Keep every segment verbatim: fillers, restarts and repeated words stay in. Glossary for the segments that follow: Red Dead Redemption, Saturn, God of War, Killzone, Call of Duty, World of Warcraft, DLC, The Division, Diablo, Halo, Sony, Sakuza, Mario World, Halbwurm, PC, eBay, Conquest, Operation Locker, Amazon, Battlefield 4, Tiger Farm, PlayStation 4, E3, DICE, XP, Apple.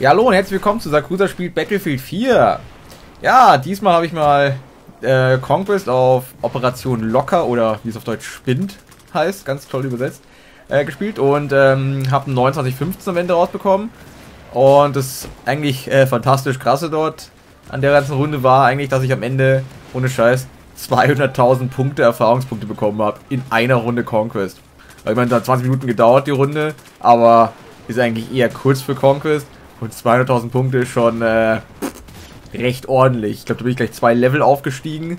Ja, hallo und herzlich willkommen zu Sakuza spielt Battlefield vier. Ja, diesmal habe ich mal äh, Conquest auf Operation Locker oder wie es auf Deutsch Spind heißt, ganz toll übersetzt, äh, gespielt und ähm, habe ein neunundzwanzig fünfzehn am Ende rausbekommen. Und das eigentlich äh, fantastisch krasse dort an der ganzen Runde war eigentlich, dass ich am Ende ohne Scheiß zweihunderttausend Punkte Erfahrungspunkte bekommen habe in einer Runde Conquest. Weil ich meine, da hat zwanzig Minuten gedauert die Runde, aber ist eigentlich eher kurz für Conquest. Und zweihunderttausend Punkte ist schon äh, recht ordentlich. Ich glaube, da bin ich gleich zwei Level aufgestiegen.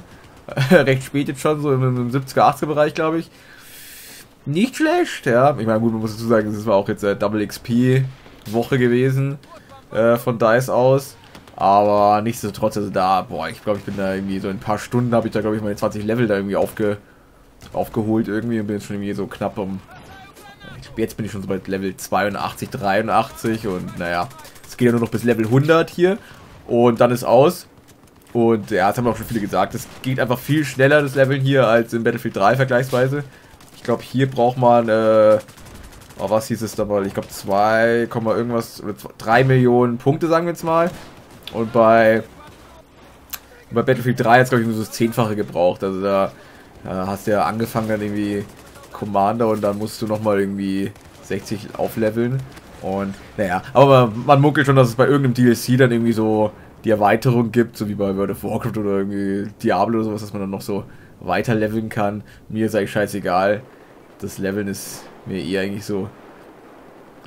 Recht spät jetzt schon, so im, im siebziger, achtziger Bereich, glaube ich. Nicht schlecht, ja. Ich meine, gut, man muss dazu sagen, das war auch jetzt äh, Double X P Woche gewesen äh, von DICE aus. Aber nichtsdestotrotz, also da, boah, ich glaube, ich bin da irgendwie so in ein paar Stunden, habe ich da, glaube ich, meine zwanzig Level da irgendwie aufge, aufgeholt irgendwie und bin jetzt schon irgendwie so knapp um... Jetzt bin ich schon so bei Level zweiundachtzig, dreiundachtzig und naja, es geht ja nur noch bis Level hundert hier und dann ist aus. Und ja, das haben auch schon viele gesagt, es geht einfach viel schneller das Leveln hier als in Battlefield drei vergleichsweise. Ich glaube, hier braucht man, äh, oh, was hieß es da mal, ich glaube zwei, irgendwas, oder drei Millionen Punkte, sagen wir jetzt mal. Und bei, bei Battlefield drei hat es, glaube ich, nur so das Zehnfache gebraucht, also da, da hast du ja angefangen dann irgendwie... Commander und dann musst du nochmal irgendwie sechzig aufleveln und naja, aber man, man munkelt schon, dass es bei irgendeinem D L C dann irgendwie so die Erweiterung gibt, so wie bei World of Warcraft oder irgendwie Diablo oder sowas, dass man dann noch so weiter leveln kann. Mir ist eigentlich scheißegal, das Leveln ist mir eh eigentlich so,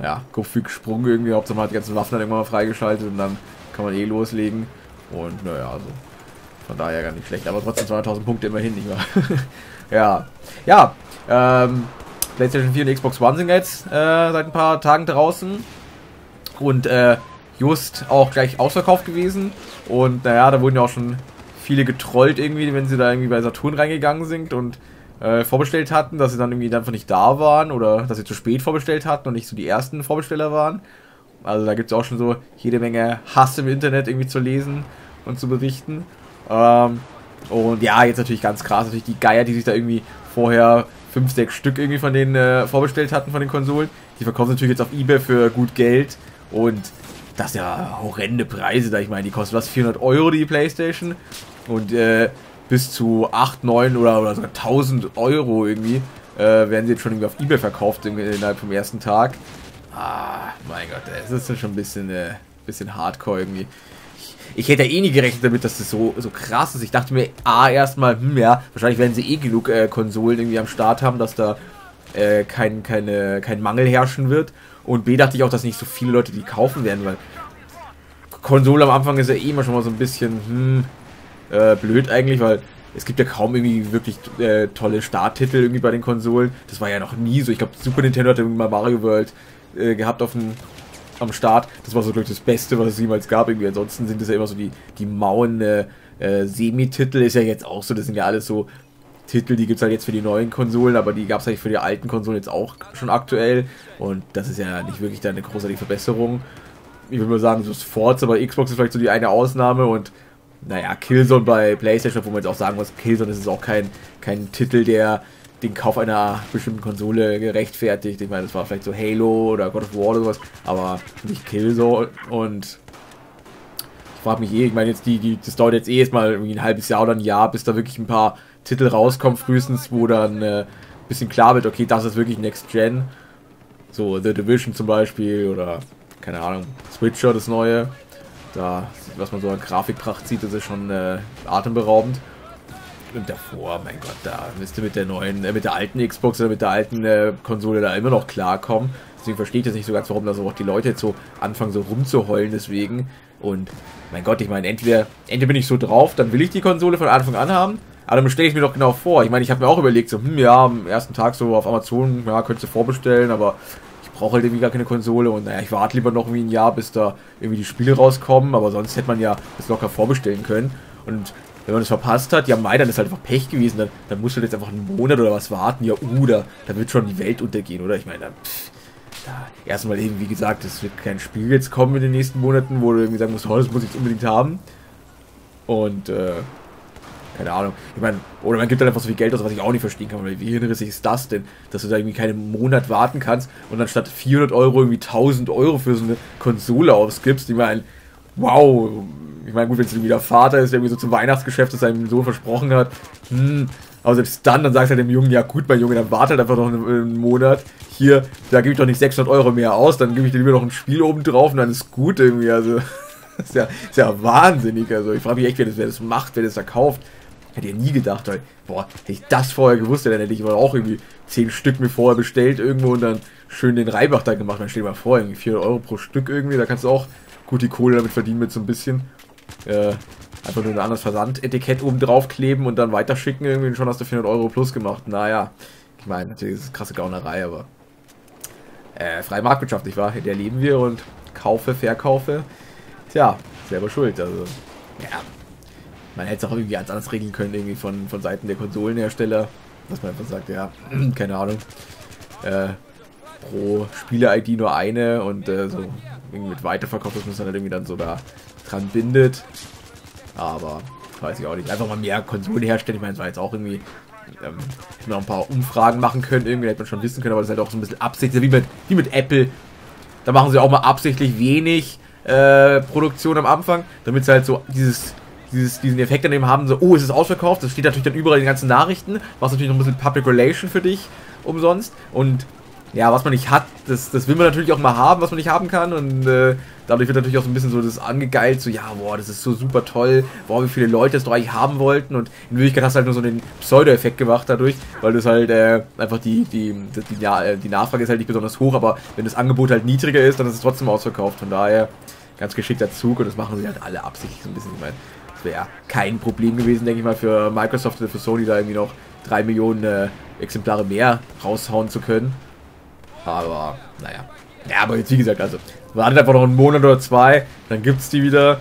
ja, Kopfweg gesprungen irgendwie, Hauptsache man hat die ganzen Waffen dann irgendwann mal freigeschaltet und dann kann man eh loslegen und naja, also von daher gar nicht schlecht, aber trotzdem zweihunderttausend Punkte immerhin, nicht wahr? Ja, ja. Ähm, PlayStation vier und Xbox One sind jetzt äh, seit ein paar Tagen draußen und äh, just auch gleich ausverkauft gewesen und naja, da wurden ja auch schon viele getrollt irgendwie, wenn sie da irgendwie bei Saturn reingegangen sind und äh, vorbestellt hatten, dass sie dann irgendwie einfach nicht da waren oder dass sie zu spät vorbestellt hatten und nicht so die ersten Vorbesteller waren. Also da gibt es auch schon so jede Menge Hass im Internet irgendwie zu lesen und zu berichten. Ähm, und ja, jetzt natürlich ganz krass, natürlich die Geier, die sich da irgendwie vorher fünf, sechs Stück irgendwie von denen äh, vorbestellt hatten, von den Konsolen. Die verkaufen natürlich jetzt auf eBay für gut Geld und das sind ja horrende Preise da. Ich meine, die kosten was, vierhundert Euro die Playstation und äh, bis zu acht, neun oder, oder sogar tausend Euro irgendwie äh, werden sie jetzt schon irgendwie auf eBay verkauft innerhalb vom ersten Tag. Ah, mein Gott, das ist schon ein bisschen, äh, bisschen hardcore irgendwie. Ich hätte ja eh nie gerechnet damit, dass das so, so krass ist. Ich dachte mir, ah, erstmal, hm, ja, wahrscheinlich werden sie eh genug äh, Konsolen irgendwie am Start haben, dass da äh, kein, keine, kein Mangel herrschen wird. Und B, dachte ich auch, dass nicht so viele Leute die kaufen werden, weil Konsole am Anfang ist ja eh immer schon mal so ein bisschen, hm, äh, blöd eigentlich, weil es gibt ja kaum irgendwie wirklich äh, tolle Starttitel irgendwie bei den Konsolen. Das war ja noch nie so. Ich glaube, Super Nintendo hat irgendwie mal Mario World äh, gehabt auf dem... am Start. Das war so, glaube ich, das Beste, was es jemals gab. Irgendwie. Ansonsten sind das ja immer so die, die mauen äh, äh, Semi-Titel. Ist ja jetzt auch so, das sind ja alles so Titel, die gibt es halt jetzt für die neuen Konsolen, aber die gab es eigentlich für die alten Konsolen jetzt auch schon aktuell. Und das ist ja nicht wirklich da eine großartige Verbesserung. Ich würde mal sagen, so ist Forza bei Xbox ist vielleicht so die eine Ausnahme und naja, Killzone bei PlayStation, wo man jetzt auch sagen muss, Killzone ist auch kein, kein Titel, der den Kauf einer bestimmten Konsole gerechtfertigt. Ich meine, das war vielleicht so Halo oder God of War oder sowas, aber nicht Killzone. Und ich frage mich eh, ich meine, jetzt die, die, das dauert jetzt eh erstmal irgendwie ein halbes Jahr oder ein Jahr, bis da wirklich ein paar Titel rauskommen, frühestens, wo dann äh, ein bisschen klar wird, okay, das ist wirklich Next Gen. So The Division zum Beispiel oder, keine Ahnung, Switcher, das Neue. Da, was man so an Grafikpracht sieht, das ist schon äh, atemberaubend. Und davor, mein Gott, da müsste mit der neuen, äh, mit der alten Xbox oder mit der alten äh, Konsole da immer noch klarkommen. Deswegen verstehe ich das nicht so ganz, warum da so auch die Leute jetzt so anfangen so rumzuheulen deswegen. Und mein Gott, ich meine, entweder, entweder bin ich so drauf, dann will ich die Konsole von Anfang an haben, aber dann bestelle ich mir doch genau vor. Ich meine, ich habe mir auch überlegt, so, hm, ja, am ersten Tag so auf Amazon, ja, könntest du vorbestellen, aber ich brauche halt irgendwie gar keine Konsole und naja, ich warte lieber noch irgendwie ein Jahr, bis da irgendwie die Spiele rauskommen, aber sonst hätte man ja das locker vorbestellen können. Und wenn man das verpasst hat, ja mei, dann ist halt einfach Pech gewesen, dann, dann musst du jetzt einfach einen Monat oder was warten, ja uh, da, da wird schon die Welt untergehen, oder? Ich meine, da, da erstmal eben, wie gesagt, es wird kein Spiel jetzt kommen in den nächsten Monaten, wo du irgendwie sagen musst, oh, das muss ich jetzt unbedingt haben. Und, äh, Keine Ahnung. Ich meine, oder man gibt dann einfach so viel Geld aus, was ich auch nicht verstehen kann. Weil wie hirnrissig ist das denn, dass du da irgendwie keinen Monat warten kannst und dann statt vierhundert Euro irgendwie tausend Euro für so eine Konsole ausgibst? Ich meine, wow. Ich meine, gut, wenn es irgendwie der Vater ist, der irgendwie so zum Weihnachtsgeschäft, das seinem Sohn versprochen hat. Hm. Aber selbst dann, dann sagst du halt dem Jungen, ja gut, mein Junge, dann wartet einfach noch einen, einen Monat. Hier, da gebe ich doch nicht sechshundert Euro mehr aus, dann gebe ich dir lieber noch ein Spiel oben drauf und dann ist gut irgendwie. Also, das ist ja, ist ja wahnsinnig. Also, ich frage mich echt, wer das, wer das macht, wer das da kauft. Hätte ja nie gedacht, weil, boah, hätte ich das vorher gewusst, dann hätte ich aber auch irgendwie zehn Stück mir vorher bestellt irgendwo und dann schön den Reibach da gemacht. Dann steht mal vor, irgendwie vierhundert Euro pro Stück irgendwie, da kannst du auch gut die Kohle damit verdienen mit so ein bisschen. Äh, einfach nur ein anderes Versandetikett oben drauf kleben und dann weiterschicken irgendwie und schon hast du vierhundert Euro plus gemacht. Naja, ich meine, natürlich ist es krasse Gaunerei, aber äh, freie Marktwirtschaft, nicht wahr? In der leben wir und kaufe, verkaufe, tja, selber schuld, also, ja. Man hätte es auch irgendwie ganz anders regeln können, irgendwie von, von Seiten der Konsolenhersteller, dass man einfach sagt, ja, keine Ahnung, äh, pro Spieler-I D nur eine und äh, so irgendwie mit Weiterverkauf, das muss man dann irgendwie dann so da dran bindet, aber weiß ich auch nicht, einfach mal mehr Konsolen herstellen, ich meine, es war jetzt auch irgendwie, ähm, hätte man auch ein paar Umfragen machen können, irgendwie hätte man schon wissen können, aber das ist halt auch so ein bisschen absichtlich, wie mit, wie mit Apple, da machen sie auch mal absichtlich wenig äh, Produktion am Anfang, damit sie halt so dieses... Dieses, diesen Effekt daneben haben, so, oh, es ist ausverkauft, das steht natürlich dann überall in den ganzen Nachrichten, was natürlich noch ein bisschen Public Relation für dich umsonst und ja, was man nicht hat, das, das will man natürlich auch mal haben, was man nicht haben kann und äh, dadurch wird natürlich auch so ein bisschen so das angegeilt, so, ja, boah, das ist so super toll, boah, wie viele Leute das doch eigentlich haben wollten und in Wirklichkeit hast du halt nur so den Pseudo-Effekt gemacht dadurch, weil das halt äh, einfach die, die, die, die, ja, die Nachfrage ist halt nicht besonders hoch, aber wenn das Angebot halt niedriger ist, dann ist es trotzdem ausverkauft, von daher ganz geschickter Zug und das machen sie halt alle absichtlich so ein bisschen, ich meine, wäre kein Problem gewesen, denke ich mal, für Microsoft oder für Sony da irgendwie noch drei Millionen äh, Exemplare mehr raushauen zu können. Aber, naja. Ja, aber jetzt wie gesagt, also, wartet einfach noch einen Monat oder zwei, dann gibt's die wieder.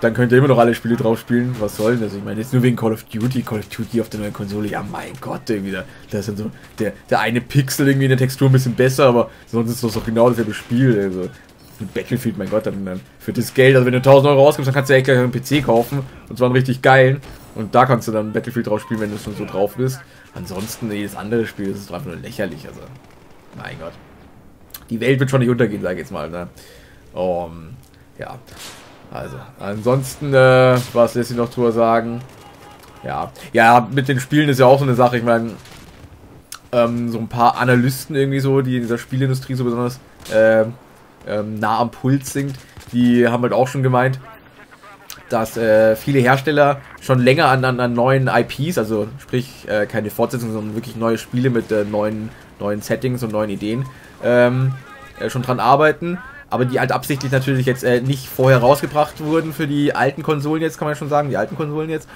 Dann könnt ihr immer noch alle Spiele drauf spielen. Was soll denn das? Ich meine, jetzt nur wegen Call of Duty, Call of Duty auf der neuen Konsole. Ja, mein Gott, irgendwie da, da ist dann so der, der eine Pixel irgendwie in der Textur ein bisschen besser, aber sonst ist das doch genau dasselbe Spiel, also. Mit Battlefield, mein Gott, dann für das Geld, also wenn du tausend Euro ausgibst, dann kannst du ja echt gleich einen P C kaufen und zwar einen richtig geilen und da kannst du dann Battlefield drauf spielen, wenn du schon so drauf bist. Ansonsten jedes andere Spiel, das ist einfach nur lächerlich, also mein Gott. Die Welt wird schon nicht untergehen, sage ich jetzt mal, ne? Um, ja, also ansonsten, äh, was lässt sich noch drüber sagen? Ja, ja, mit den Spielen ist ja auch so eine Sache, ich meine, ähm, so ein paar Analysten irgendwie so, die in dieser Spielindustrie so besonders, äh, nah am Puls sinkt, die haben halt auch schon gemeint, dass äh, viele Hersteller schon länger an, an, an neuen I Ps, also sprich äh, keine Fortsetzung, sondern wirklich neue Spiele mit äh, neuen, neuen Settings und neuen Ideen, ähm, äh, schon dran arbeiten, aber die halt absichtlich natürlich jetzt äh, nicht vorher rausgebracht wurden für die alten Konsolen jetzt, kann man schon sagen, die alten Konsolen jetzt,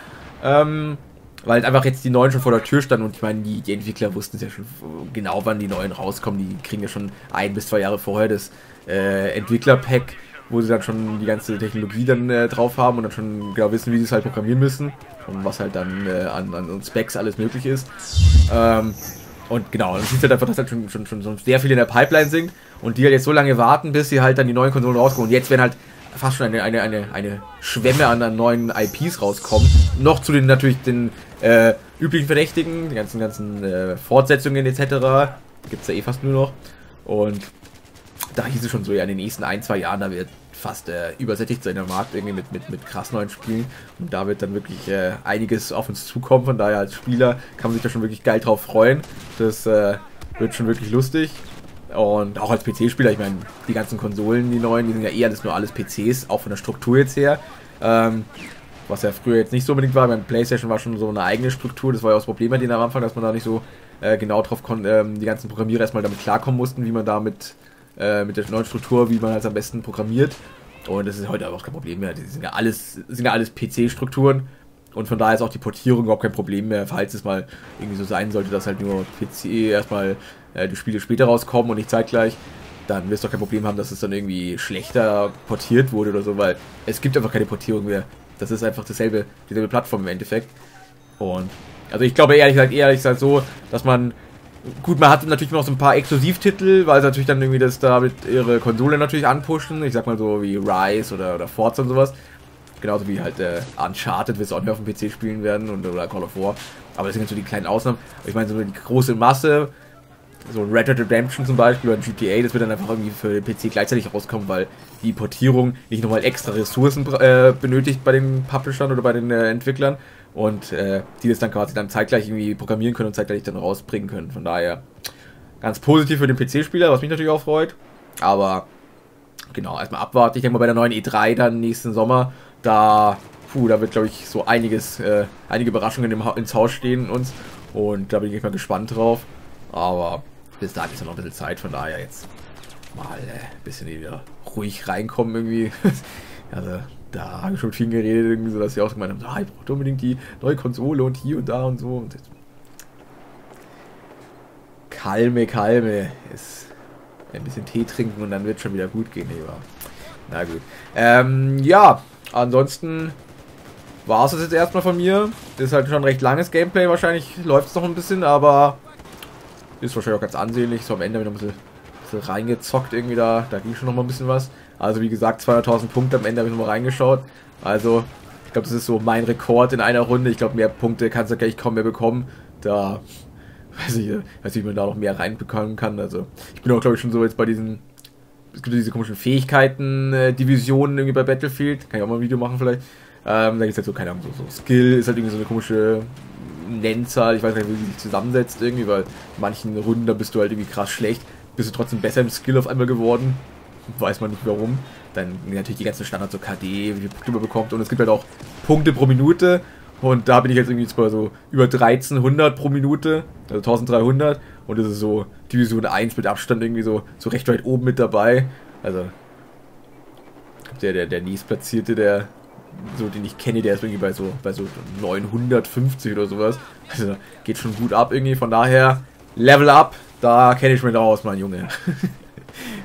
ähm, weil halt einfach jetzt die neuen schon vor der Tür standen und ich meine, die, die Entwickler wussten es ja schon genau, wann die neuen rauskommen, die kriegen ja schon ein bis zwei Jahre vorher das Äh, Entwickler-Pack, wo sie dann schon die ganze Technologie dann äh, drauf haben und dann schon genau wissen, wie sie es halt programmieren müssen und was halt dann äh, an, an Specs alles möglich ist. Ähm, und genau, dann sieht halt einfach, dass halt schon, schon, schon sehr viel in der Pipeline sind und die halt jetzt so lange warten, bis sie halt dann die neuen Konsolen rauskommen. Und jetzt werden halt fast schon eine, eine, eine, eine Schwemme an, an neuen I Ps rauskommen. Noch zu den natürlich den äh, üblichen Verdächtigen, die ganzen, ganzen äh, Fortsetzungen et cetera. Gibt es ja eh fast nur noch. Und da hieß es schon so, ja, in den nächsten ein, zwei Jahren, da wird fast äh, übersättigt sein der Markt irgendwie mit, mit, mit krass neuen Spielen. Und da wird dann wirklich äh, einiges auf uns zukommen. Von daher als Spieler kann man sich da schon wirklich geil drauf freuen. Das äh, wird schon wirklich lustig. Und auch als P C-Spieler, ich meine, die ganzen Konsolen, die neuen, die sind ja eh alles nur alles P Cs, auch von der Struktur jetzt her. Ähm, was ja früher jetzt nicht so unbedingt war. Beim PlayStation war schon so eine eigene Struktur. Das war ja auch das Problem an denen am Anfang, dass man da nicht so äh, genau drauf konnte, ähm, die ganzen Programmierer erstmal damit klarkommen mussten, wie man damit mit der neuen Struktur, wie man halt am besten programmiert. Und das ist heute aber auch kein Problem mehr. Das sind ja alles, sind ja alles P C-Strukturen. Und von daher ist auch die Portierung überhaupt kein Problem mehr, falls es mal irgendwie so sein sollte, dass halt nur P C erstmal äh, die Spiele später rauskommen und nicht zeitgleich. Dann wirst du auch kein Problem haben, dass es dann irgendwie schlechter portiert wurde oder so, weil es gibt einfach keine Portierung mehr. Das ist einfach dasselbe, dieselbe Plattform im Endeffekt. Und also ich glaube ehrlich gesagt, ehrlich gesagt so, dass man gut, man hat natürlich noch so ein paar Exklusivtitel, weil sie natürlich dann irgendwie das damit ihre Konsole natürlich anpushen. Ich sag mal so wie Rise oder, oder Forza und sowas. Genauso wie halt äh, Uncharted wir es auch nicht auf dem P C spielen werden und, oder Call of War. Aber das sind jetzt so die kleinen Ausnahmen. Ich meine, so die große Masse, so Red Dead Redemption zum Beispiel oder G T A, das wird dann einfach irgendwie für den P C gleichzeitig rauskommen, weil die Portierung nicht nochmal extra Ressourcen äh, benötigt bei den Publishern oder bei den äh, Entwicklern. Und äh, die das dann quasi dann zeitgleich irgendwie programmieren können und zeitgleich dann rausbringen können. Von daher ganz positiv für den P C-Spieler, was mich natürlich auch freut. Aber genau, erstmal abwarten. Ich denke mal bei der neuen E drei dann nächsten Sommer, da, puh, da wird glaube ich so einiges, äh, einige Überraschungen im ha ins Haus stehen uns. Und da bin ich mal gespannt drauf. Aber bis dahin ist ja noch ein bisschen Zeit, von daher jetzt mal äh, ein bisschen wieder ruhig reinkommen irgendwie. Also da habe ich schon viel geredet, sodass sie auch gemeint haben, ah, ich brauche unbedingt die neue Konsole und hier und da und so. Und jetzt kalme, kalme. Ist ein bisschen Tee trinken und dann wird schon wieder gut gehen, lieber. Na gut. Ähm, ja, ansonsten war es das jetzt erstmal von mir. Das ist halt schon ein recht langes Gameplay. Wahrscheinlich läuft es noch ein bisschen, aber ist wahrscheinlich auch ganz ansehnlich. So am Ende wieder ein bisschen, bisschen reingezockt irgendwie da. Da ging schon noch mal ein bisschen was. Also wie gesagt, zweihunderttausend Punkte am Ende habe ich nochmal reingeschaut. Also ich glaube, das ist so mein Rekord in einer Runde. Ich glaube, mehr Punkte kannst du gleich kaum mehr bekommen. Da weiß ich nicht, wie man da noch mehr reinbekommen kann. Also ich bin auch, glaube ich, schon so jetzt bei diesen, es gibt diese komischen Fähigkeiten-Divisionen irgendwie bei Battlefield. Kann ich auch mal ein Video machen vielleicht. Ähm, da gibt es halt so, keine Ahnung, so, so Skill ist halt irgendwie so eine komische Nennzahl. Ich weiß gar nicht, wie sie sich zusammensetzt irgendwie, weil in manchen Runden, da bist du halt irgendwie krass schlecht. Bist du trotzdem besser im Skill auf einmal geworden. Weiß man nicht warum. Dann natürlich die ganzen Standards, so K D, wie viel Punkte man bekommt. Und es gibt halt auch Punkte pro Minute. Und da bin ich jetzt irgendwie jetzt bei so über dreizehnhundert pro Minute. Also dreizehnhundert. Und das ist so Division eins mit Abstand irgendwie so, so recht weit oben mit dabei. Also der, der, der nächstplatzierte, der so, den ich kenne, der ist irgendwie bei so, bei so neunhundertfünfzig oder sowas. Also geht schon gut ab irgendwie. Von daher Level Up. Da kenne ich mich aus, mein Junge.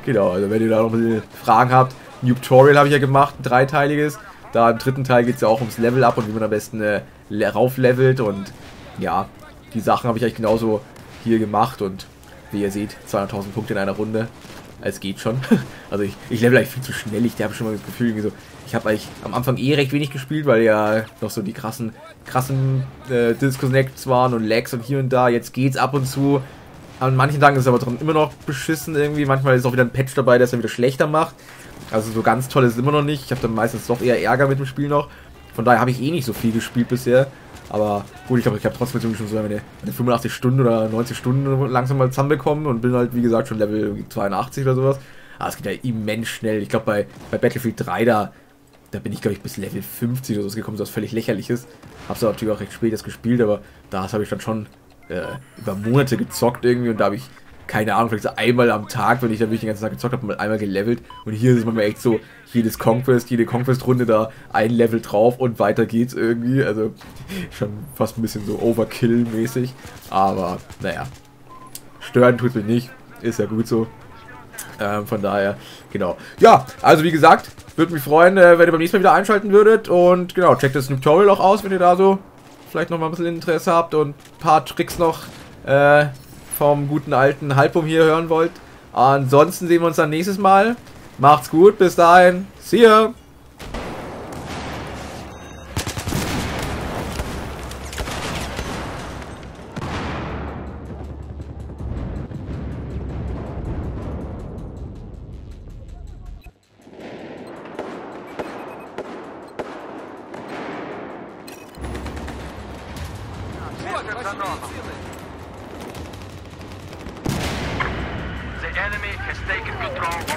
Genau, also wenn ihr da noch ein bisschen Fragen habt, ein Tutorial habe ich ja gemacht, ein dreiteiliges. Da im dritten Teil geht es ja auch ums Level Up und wie man am besten äh, rauflevelt. Und ja, die Sachen habe ich eigentlich genauso hier gemacht. Und wie ihr seht, zweihunderttausend Punkte in einer Runde. Es geht schon. Also ich, ich level eigentlich viel zu schnell. Ich habe schon mal das Gefühl, so, ich habe eigentlich am Anfang eh recht wenig gespielt, weil ja noch so die krassen, krassen äh, Disconnects waren und Lags und hier und da. Jetzt geht's ab und zu. An manchen Tagen ist es aber trotzdem immer noch beschissen irgendwie. Manchmal ist auch wieder ein Patch dabei, der es dann wieder schlechter macht. Also so ganz toll ist es immer noch nicht. Ich habe dann meistens doch eher Ärger mit dem Spiel noch. Von daher habe ich eh nicht so viel gespielt bisher. Aber gut, ich glaube, ich habe trotzdem schon so meine fünfundachtzig Stunden oder neunzig Stunden langsam mal zusammenbekommen. Und bin halt, wie gesagt, schon Level zweiundachtzig oder sowas. Aber es geht ja immens schnell. Ich glaube, bei, bei Battlefield drei, da, da bin ich, glaube ich, bis Level fünfzig oder sowas gekommen, was völlig lächerlich ist. Hab's aber natürlich auch recht spät das gespielt, aber das habe ich dann schon über Monate gezockt irgendwie und da habe ich, keine Ahnung, vielleicht so einmal am Tag, wenn ich da wirklich den ganzen Tag gezockt habe, mal einmal gelevelt und hier ist es manchmal echt so, jedes Conquest, jede Conquest-Runde da ein Level drauf und weiter geht's irgendwie, also schon fast ein bisschen so Overkill-mäßig, aber naja, stören tut's mich nicht, ist ja gut so, ähm, von daher, genau. Ja, also wie gesagt, würde mich freuen, wenn ihr beim nächsten Mal wieder einschalten würdet und genau, checkt das Tutorial auch aus, wenn ihr da so vielleicht noch mal ein bisschen Interesse habt und ein paar Tricks noch äh, vom guten alten Halbum hier hören wollt. Ansonsten sehen wir uns dann nächstes Mal. Macht's gut, bis dahin. See ya! The enemy has taken control.